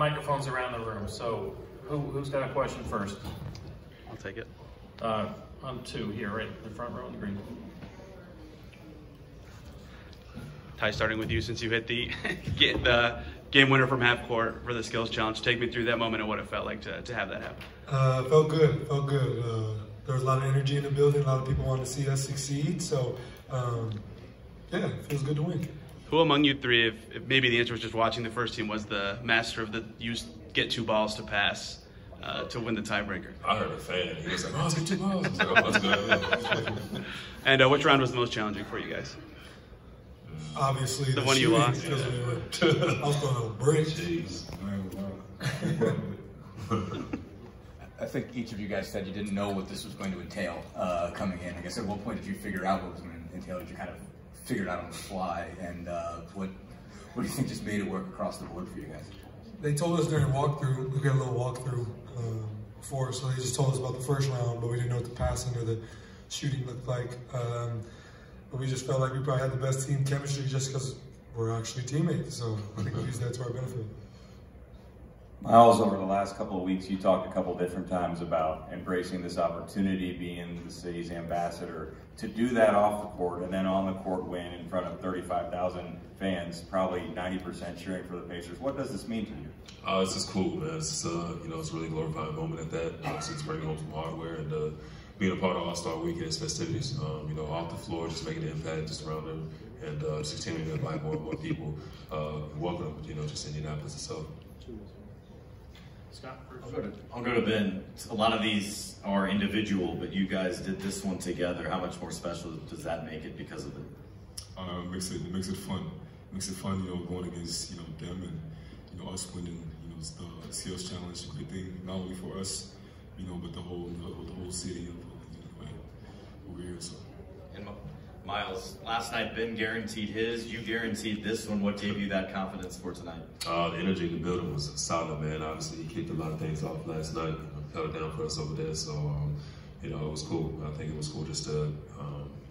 Microphones around the room, so who's got a question first? I'll take it. I'm two here, right in the front row in the green. Ty, starting with you, since you hit the, the game winner from half court for the Skills Challenge, take me through that moment and what it felt like to have that happen. Felt good, felt good. There was a lot of energy in the building, a lot of people wanted to see us succeed, so yeah, it feels good to win. Who among you three, if maybe the answer was just watching the first team, was the master of the use get two balls to pass to win the tiebreaker? I heard a fan. He was like, "Oh, get 2 balls." Like, oh, that's good. And which round was the most challenging for you guys? Obviously the one you lost. Yeah. I was going to break. Jeez. I think each of you guys said you didn't know what this was going to entail coming in. I guess at what point did you figure out what was going to entail? Did you kind of figure it out on the fly? And what do you think just made it work across the board for you guys? They told us during walkthrough, we got a little walkthrough before, so they just told us about the first round, but we didn't know what the passing or the shooting looked like. But we just felt like we probably had the best team chemistry just because we're actually teammates, so I think we used that to our benefit. Myles, over the last couple of weeks, you talked a couple different times about embracing this opportunity, being the city's ambassador. To do that off the court and then on the court win in front of 35,000 fans, probably 90% cheering for the Pacers, what does this mean to you? This is cool, man. It's just, you know, it's a really glorifying moment at that. Obviously, it's bringing home some hardware and being a part of All-Star Weekend's festivities. You know, off the floor, just making an impact just around them, and just continuing to invite more and more people. Welcome, you know, just Indianapolis itself. Scott, I'll go to Ben. A lot of these are individual, but you guys did this one together. How much more special does that make it because of it? It makes it fun. It makes it fun, you know, going against, you know, them and, you know, us winning, you know, the Skills Challenge is a great thing, not only for us, you know, but the whole city of, you know, we're here, so. And Myles, last night Ben guaranteed his, you guaranteed this one. What gave you that confidence for tonight? The energy in the building was solid, man. Obviously, he kicked a lot of things off last night, held it down for us over there. So, you know, it was cool. I think it was cool just to,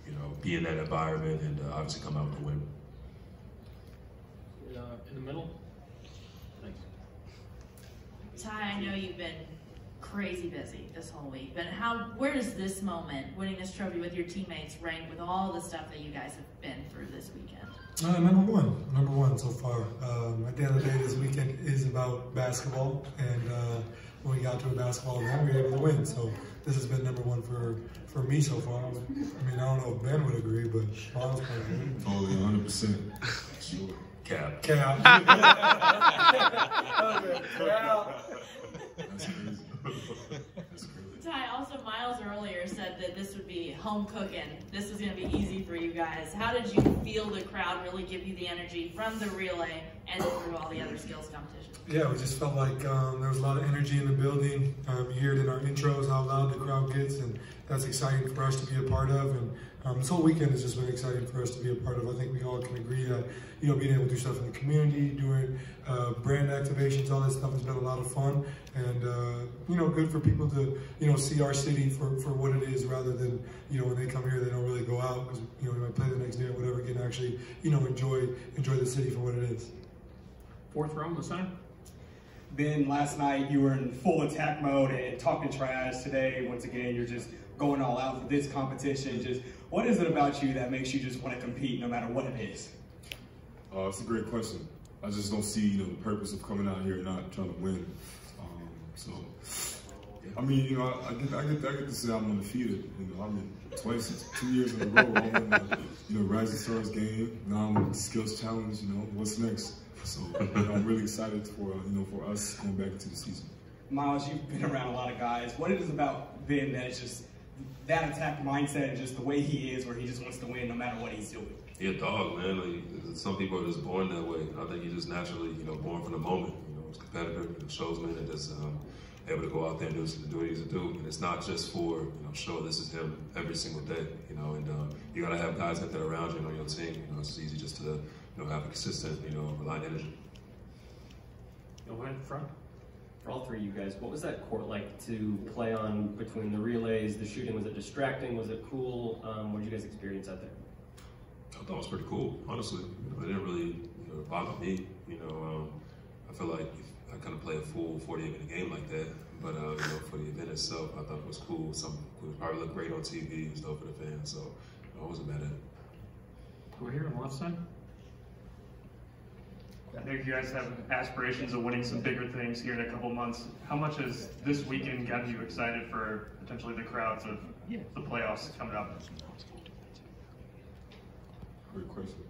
you know, be in that environment and obviously come out with a win. In the middle? Thanks. Ty, I know you've been crazy busy this whole week, but where does this moment, winning this trophy with your teammates, rank with all the stuff that you guys have been through this weekend? Number one so far. At the end of the day, this weekend is about basketball, and when we got to a basketball event, we were able to win. So this has been number one for me so far. I mean, I don't know if Ben would agree, but Sean's probably totally 100%. Sure. Cap. That's crazy. Ty, also Myles earlier said that this would be home cooking. This was going to be easy for you guys. How did you feel the crowd really give you the energy from the relay and through all the other skills competitions? Yeah, we just felt like there was a lot of energy in the building. You hear it in our intros how loud the crowd gets, and that's exciting for us to be a part of. And this whole weekend has just been exciting for us to be a part of. I think we all can agree that, you know, being able to do stuff in the community, doing brand activations, all that stuff has been a lot of fun, and you know, good for people to, you know, see our city for what it is, rather than, you know, when they come here they don't really go out because, you know, they might play the next day or whatever, can actually, you know, enjoy the city for what it is. Fourth row in the center. Ben, last night you were in full attack mode and talking trash. Today, once again, you're just going all out for this competition. Just what is it about you that makes you just want to compete no matter what it is? It's a great question. I just don't see, you know, the purpose of coming out here and not trying to win. So, I mean, you know, I get to say I'm undefeated. You know, I mean, twice, 2 years in a row, I'm in the, you know, Rising Stars game. Now I'm with the Skills Challenge. You know, what's next? So I'm really excited for, you know, for us going back into the season. Myles, you've been around a lot of guys. What it is about Ben that it's just that attack mindset and just the way he is, where he just wants to win no matter what he's doing? He's a dog, man. Like, some people are just born that way. I think he's just naturally, you know, born from the moment. You know, he's competitive, he's a showsman, and just able to go out there and do what he needs to do. And it's not just for, you know, show. This is him every single day, you know. And you gotta have guys like that around you on your team. You know, it's easy just to, you know, have a consistent, you know, reliant energy. You'll win front. For all three of you guys, what was that court like to play on between the relays, the shooting? Was it distracting? Was it cool? What did you guys experience out there? I thought it was pretty cool, honestly. You know, it didn't really, you know, bother me. You know, I feel like I kind of play a full 48-minute game like that, but for the event itself, I thought it was cool. Something would probably look great on TV, it was dope for the fans, so I wasn't mad at it. We're here on the left side. I think you guys have aspirations of winning some bigger things here in a couple months. How much has this weekend gotten you excited for potentially the crowds of the playoffs coming up? Great question.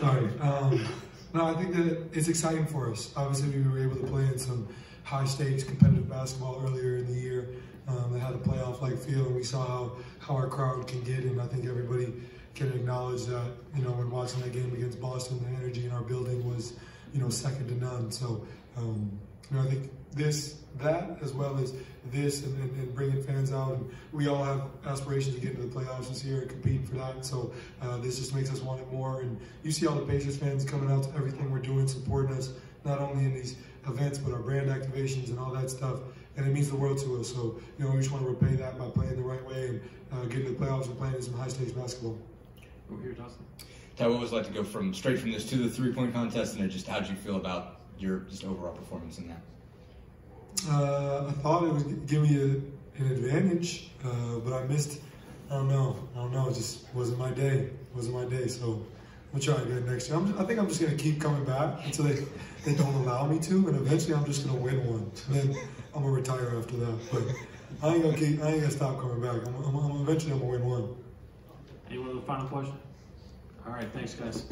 Sorry. No, I think that it's exciting for us. Obviously, we were able to play in some high-stakes competitive basketball earlier in the year that had a playoff-like feel, and we saw how our crowd can get, and I think everybody can acknowledge that, you know, when watching that game against Boston, the energy in our building was, you know, second to none. So, you know, I think that as well as this and bringing fans out, and we all have aspirations to get into the playoffs this year and compete for that. So this just makes us want it more. And you see all the Pacers fans coming out to everything we're doing, supporting us, not only in these events, but our brand activations and all that stuff. And it means the world to us. So, you know, we just want to repay that by playing the right way and getting to the playoffs and playing some high-stakes basketball. Over here, Dustin. Ty, what was it like to go from straight from this to the three-point contest, and just how did you feel about your just overall performance in that? I thought it would give me an advantage, but I missed. I don't know. It just wasn't my day. So we'll try again next year. I think I'm just gonna keep coming back until they don't allow me to, and eventually I'm just gonna win one. And then I'm gonna retire after that. But I ain't gonna stop coming back. Eventually I'm gonna win one. Anyone with a final question? All right, thanks, guys.